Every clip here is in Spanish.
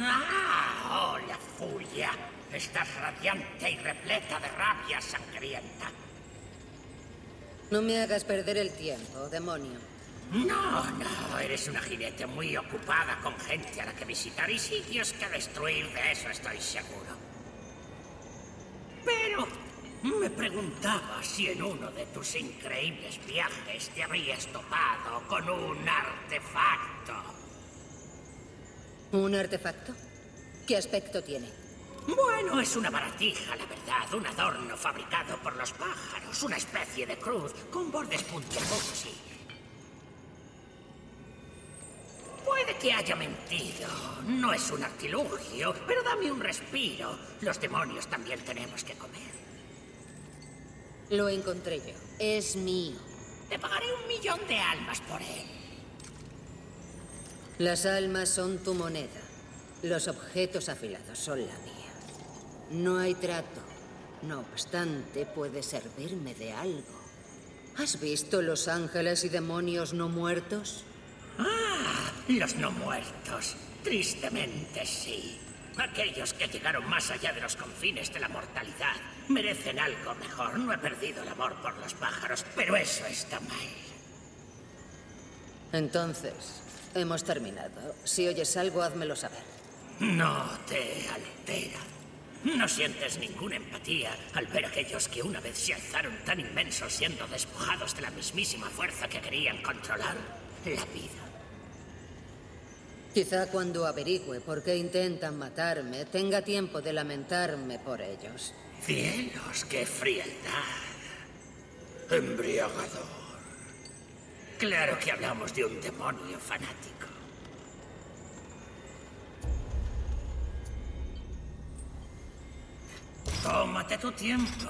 ¡Ah! ¡Oh, la furia! Estás radiante y repleta de rabia sangrienta. No me hagas perder el tiempo, demonio. No, no, eres una jinete muy ocupada con gente a la que visitar y sitios que destruir, de eso estoy seguro. Pero me preguntaba si en uno de tus increíbles viajes te habrías topado con un artefacto. ¿Un artefacto? ¿Qué aspecto tiene? Bueno, es una baratija, la verdad, un adorno fabricado por los pájaros, una especie de cruz con bordes puntiagudos y... Puede que haya mentido. No es un artilugio, pero dame un respiro. Los demonios también tenemos que comer. Lo encontré yo. Es mío. Te pagaré 1.000.000 de almas por él. Las almas son tu moneda. Los objetos afilados son la mía. No hay trato. No obstante, puede servirme de algo. ¿Has visto los ángeles y demonios no muertos? ¡Ah! Los no muertos. Tristemente sí. Aquellos que llegaron más allá de los confines de la mortalidad merecen algo mejor. No he perdido el amor por los pájaros, pero eso está mal. Entonces, hemos terminado. Si oyes algo, házmelo saber. No te altera. No sientes ninguna empatía al ver a aquellos que una vez se alzaron tan inmensos siendo despojados de la mismísima fuerza que querían controlar, la vida. Quizá cuando averigüe por qué intentan matarme, tenga tiempo de lamentarme por ellos. Cielos, qué frialdad. Embriagador. Claro que hablamos de un demonio fanático. Tómate tu tiempo.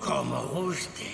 Como guste.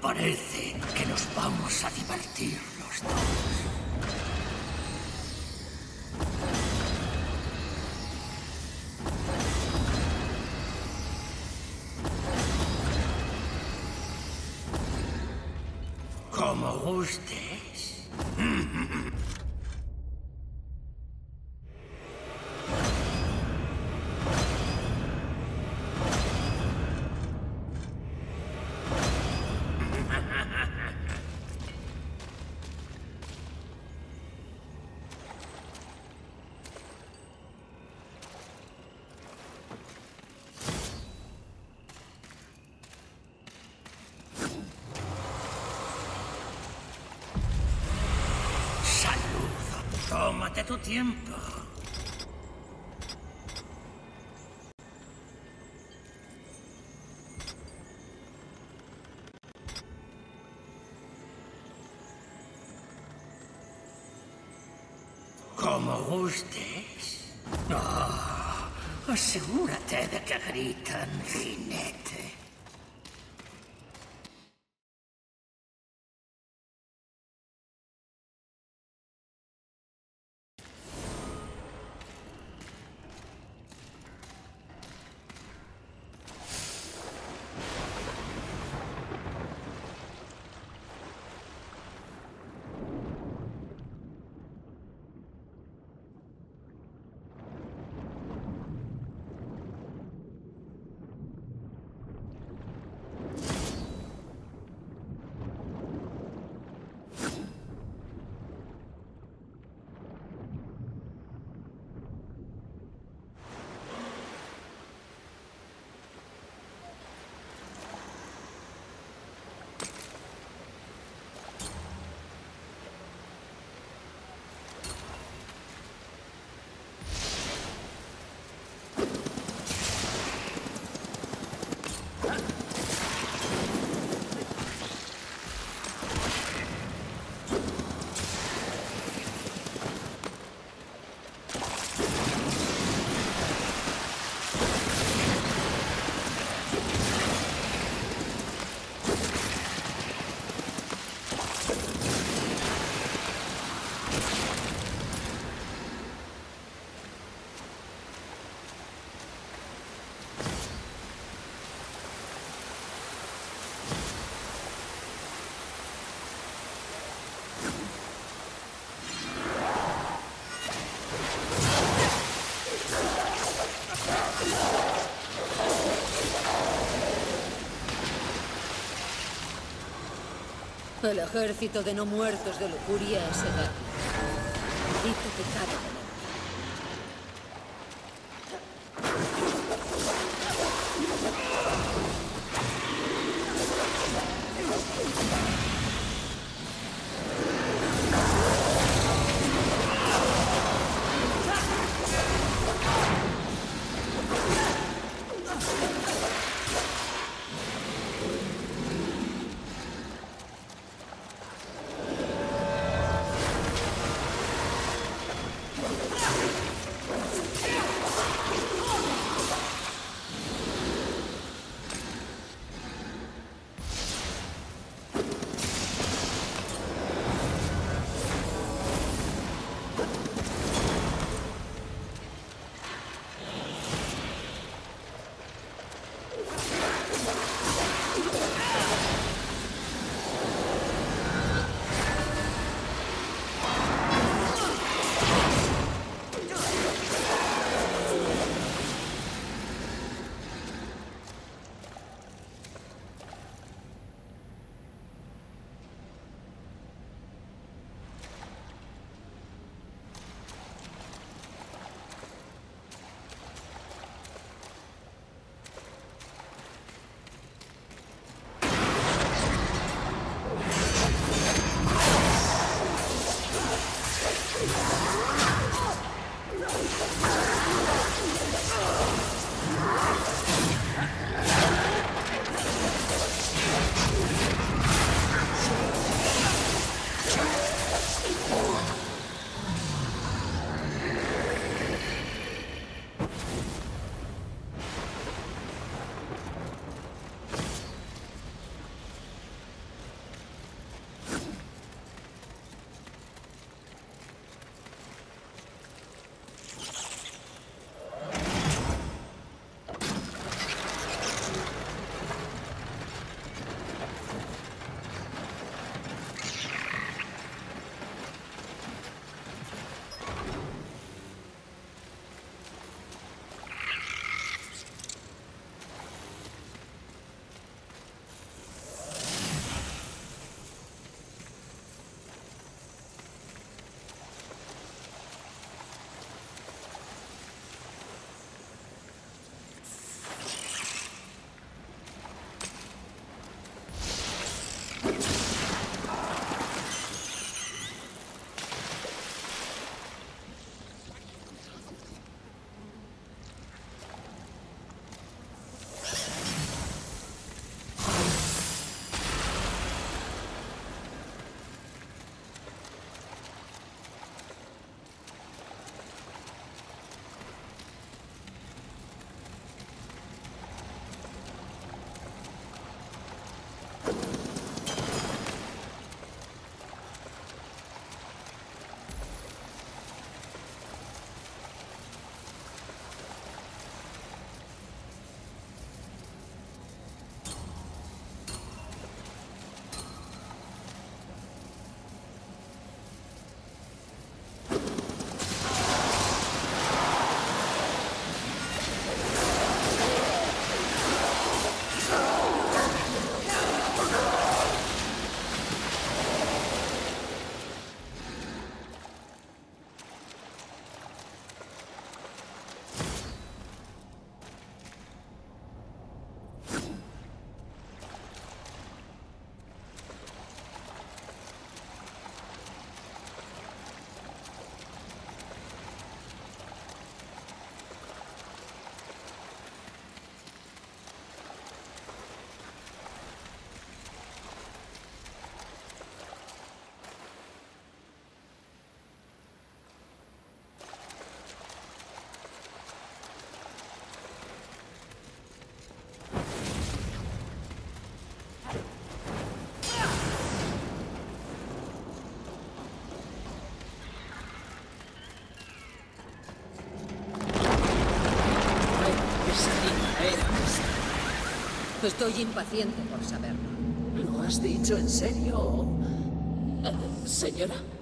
Parece que nos vamos a divertir los dos. Como gustes. Tómate tu tiempo. Como gustes. Oh, asegúrate de que gritan jinete. El ejército de no muertos de lujuria es el aquí. Maldito pecado de la... Estoy impaciente por saberlo. ¿Lo has dicho en serio, señora?